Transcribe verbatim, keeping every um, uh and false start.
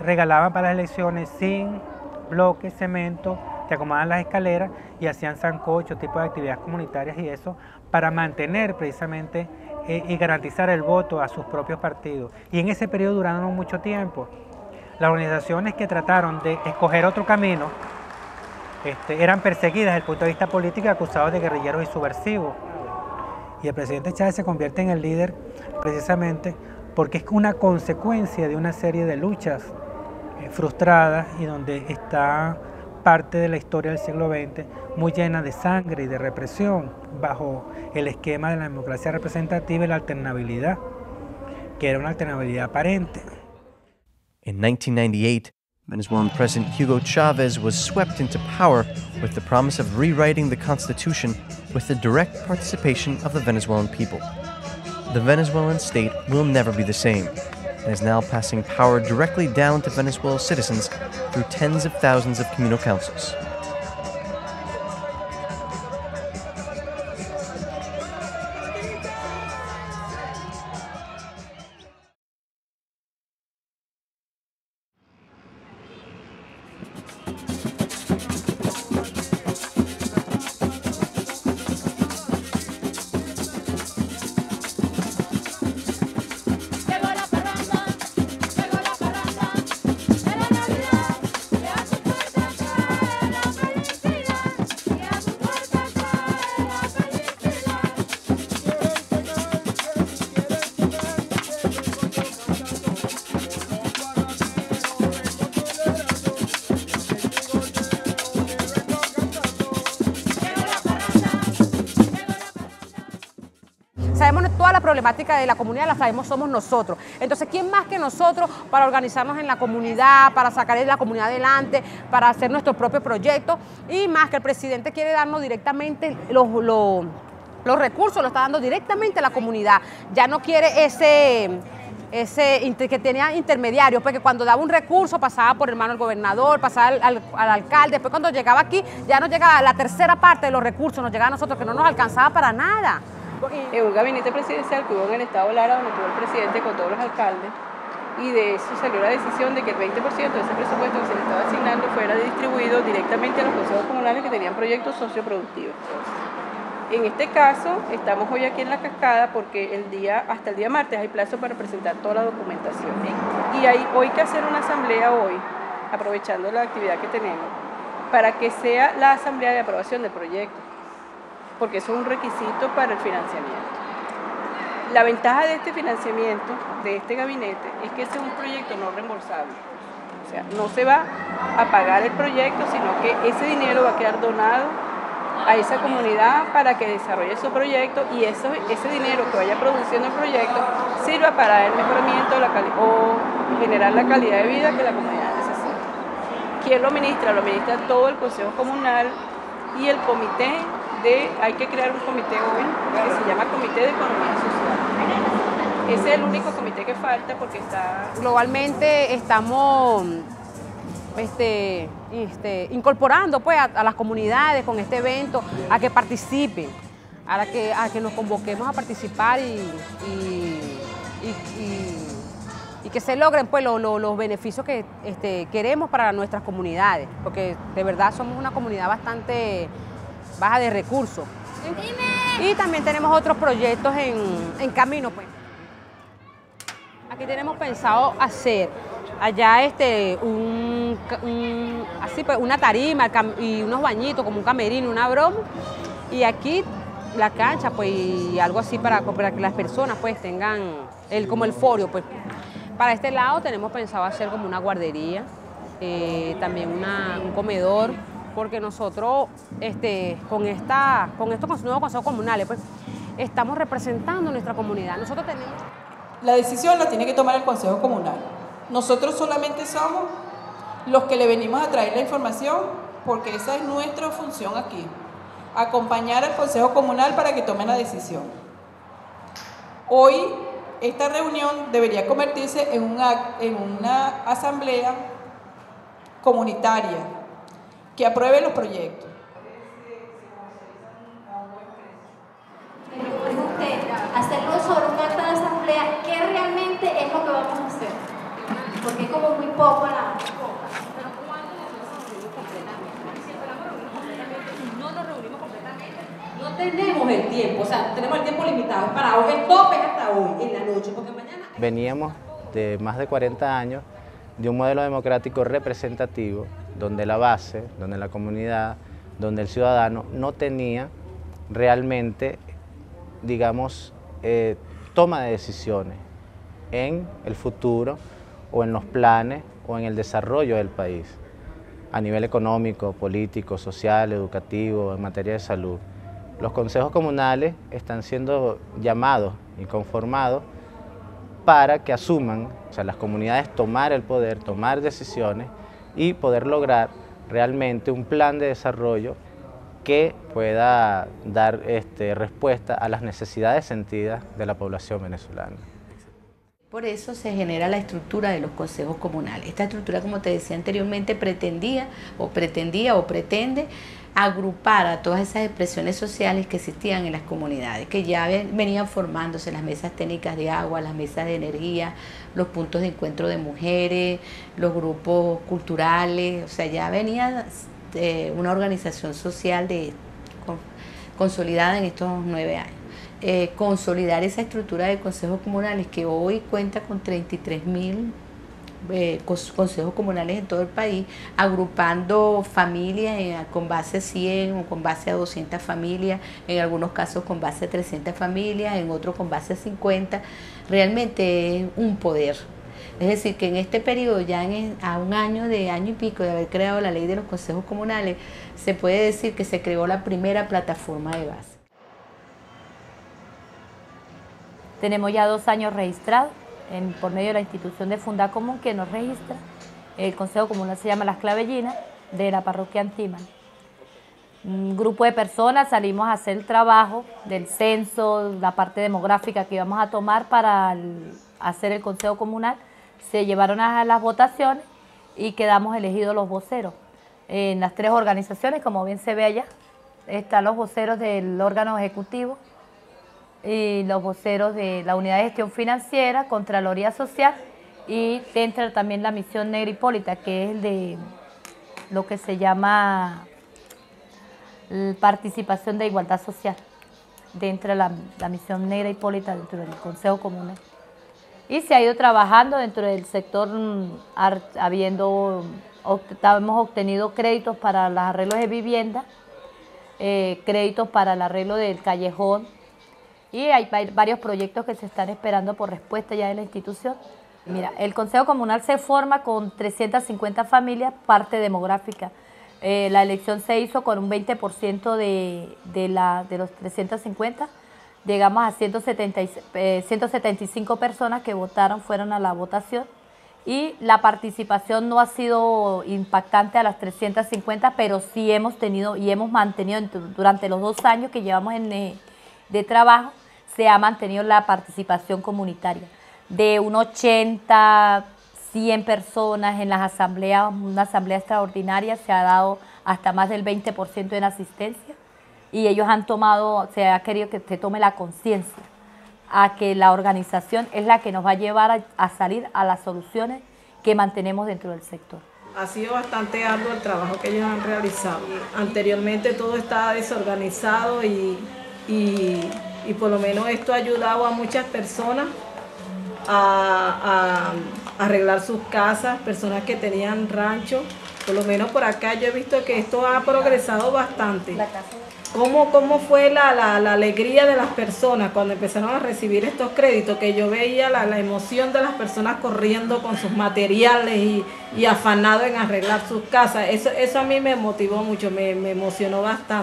regalaban para las elecciones zinc, bloques, cemento, te acomodaban las escaleras y hacían sancocho, tipo de actividades comunitarias y eso, para mantener precisamente eh, y garantizar el voto a sus propios partidos. Y en ese periodo duraron mucho tiempo. Las organizaciones que trataron de escoger otro camino este, eran perseguidas desde el punto de vista político y acusados de guerrilleros y subversivos. Y el presidente Chávez se convierte en el líder precisamente porque es una consecuencia de una serie de luchas eh, frustradas y donde está parte de la historia del siglo veinte muy llena de sangre y de represión bajo el esquema de la democracia representativa y la alternabilidad, que era una alternabilidad aparente. In nineteen ninety-eight, Venezuelan President Hugo Chávez was swept into power with the promise of rewriting the Constitution with the direct participation of the Venezuelan people. The Venezuelan state will never be the same, and is now passing power directly down to Venezuela's citizens through tens of thousands of communal councils. La problemática de la comunidad la sabemos, somos nosotros. Entonces, ¿quién más que nosotros para organizarnos en la comunidad, para sacar de la comunidad adelante, para hacer nuestros propios proyectos? Y más que el presidente quiere darnos directamente los, los, los recursos, lo está dando directamente a la comunidad. Ya no quiere ese... Ese, que tenía intermediarios, porque cuando daba un recurso pasaba por el mano del gobernador, pasaba al, al, al alcalde, después cuando llegaba aquí ya nos llegaba la tercera parte de los recursos, nos llegaba a nosotros, que no nos alcanzaba para nada. En un gabinete presidencial que hubo en el estado Lara, donde tuvo el presidente con todos los alcaldes, y de eso salió la decisión de que el veinte por ciento de ese presupuesto que se le estaba asignando fuera distribuido directamente a los consejos comunales que tenían proyectos socioproductivos. En este caso, estamos hoy aquí en La Cascada porque el día, hasta el día martes hay plazo para presentar toda la documentación. Y hay hoy que hacer una asamblea hoy, aprovechando la actividad que tenemos, para que sea la asamblea de aprobación del proyecto, porque eso es un requisito para el financiamiento. La ventaja de este financiamiento, de este gabinete, es que este es un proyecto no reembolsable. O sea, no se va a pagar el proyecto, sino que ese dinero va a quedar donado a esa comunidad para que desarrolle su proyecto y eso, ese dinero que vaya produciendo el proyecto sirva para el mejoramiento de la o generar la calidad de vida que la comunidad necesita. ¿Quién lo administra? Lo administra todo el Consejo Comunal y el comité de... Hay que crear un comité joven que se llama Comité de Economía Social. Ese es el único comité que falta porque está... Globalmente estamos... Este, este, incorporando pues a, a las comunidades con este evento a que participen, a que, a que nos convoquemos a participar y, y, y, y, y que se logren pues lo, lo, los beneficios que este, queremos para nuestras comunidades, porque de verdad somos una comunidad bastante baja de recursos. Y también tenemos otros proyectos en, en camino pues. Aquí tenemos pensado hacer allá este un, un así pues una tarima y unos bañitos como un camerino, una broma, y aquí la cancha pues y algo así para, para que las personas pues tengan el como el foro pues. Para este lado tenemos pensado hacer como una guardería, eh, también una, un comedor, porque nosotros este con esta con estos nuevos consejos comunales pues estamos representando nuestra comunidad. Nosotros tenemos la decisión, la tiene que tomar el Consejo Comunal. Nosotros solamente somos los que le venimos a traer la información, porque esa es nuestra función aquí, acompañar al Consejo Comunal para que tome la decisión. Hoy esta reunión debería convertirse en una, en una asamblea comunitaria que apruebe los proyectos. Después usted, hacer nosotros una asamblea, ¿qué realmente es lo que vamos a hacer? porque es como muy poco a la copa. Pero cuando nosotros nos reunimos completamente, si esperamos reunirnos completamente y no nos reunimos completamente, no tenemos el tiempo, o sea, tenemos el tiempo limitado. Para hoy, el tope es hasta hoy, en la noche, porque mañana... Veníamos de más de cuarenta años de un modelo democrático representativo, donde la base, donde la comunidad, donde el ciudadano no tenía realmente, digamos, eh, toma de decisiones en el futuro o en los planes o en el desarrollo del país, a nivel económico, político, social, educativo, en materia de salud. Los consejos comunales están siendo llamados y conformados para que asuman, o sea, las comunidades tomar el poder, tomar decisiones y poder lograr realmente un plan de desarrollo que pueda dar este, respuesta a las necesidades sentidas de la población venezolana. Por eso se genera la estructura de los consejos comunales. Esta estructura, como te decía anteriormente, pretendía o pretendía o pretende agrupar a todas esas expresiones sociales que existían en las comunidades, que ya venían formándose las mesas técnicas de agua, las mesas de energía, los puntos de encuentro de mujeres, los grupos culturales, o sea, ya venía eh, una organización social de, con, consolidada en estos nueve años. Eh, consolidar esa estructura de consejos comunales que hoy cuenta con treinta y tres mil eh, consejos comunales en todo el país, agrupando familias eh, con base a cien o con base a doscientas familias, en algunos casos con base a trescientas familias, en otros con base a cincuenta, realmente es un poder. Es decir, que en este periodo, ya en, a un año de año y pico de haber creado la ley de los consejos comunales, se puede decir que se creó la primera plataforma de base. Tenemos ya dos años registrados en, por medio de la institución de FundaComún que nos registra. El Consejo Comunal se llama Las Clavellinas, de la parroquia Antímano. Un grupo de personas salimos a hacer el trabajo del censo, la parte demográfica que íbamos a tomar para el, hacer el Consejo Comunal. Se llevaron a las votaciones y quedamos elegidos los voceros. En las tres organizaciones, como bien se ve allá, están los voceros del órgano ejecutivo y los voceros de la Unidad de Gestión Financiera, Contraloría Social, y entra también la Misión Negra Hipólita, que es el de lo que se llama participación de igualdad social, dentro de la, la Misión Negra Hipólita, dentro del Consejo Comunal. Y se ha ido trabajando dentro del sector, habiendo, hemos obtenido créditos para los arreglos de vivienda, eh, créditos para el arreglo del callejón, y hay varios proyectos que se están esperando por respuesta ya de la institución. Mira, el Consejo Comunal se forma con trescientas cincuenta familias, parte demográfica. Eh, la elección se hizo con un veinte por ciento de, de, la, de los trescientas cincuenta. Llegamos a ciento setenta y cinco personas que votaron, fueron a la votación. Y la participación no ha sido impactante a las trescientas cincuenta, pero sí hemos tenido y hemos mantenido durante los dos años que llevamos en, de trabajo, se ha mantenido la participación comunitaria de un ochenta, cien personas en las asambleas. Una asamblea extraordinaria se ha dado hasta más del veinte por ciento en asistencia y ellos han tomado, se ha querido que se tome la conciencia a que la organización es la que nos va a llevar a, a salir a las soluciones que mantenemos dentro del sector. Ha sido bastante arduo el trabajo que ellos han realizado. Anteriormente todo estaba desorganizado y Y, y por lo menos esto ha ayudado a muchas personas a, a, a arreglar sus casas, personas que tenían rancho. Por lo menos por acá yo he visto que esto ha progresado bastante. ¿Cómo, cómo fue la, la, la alegría de las personas cuando empezaron a recibir estos créditos? Que yo veía la, la emoción de las personas corriendo con sus materiales y, y afanado en arreglar sus casas. Eso, eso a mí me motivó mucho, me, me emocionó bastante.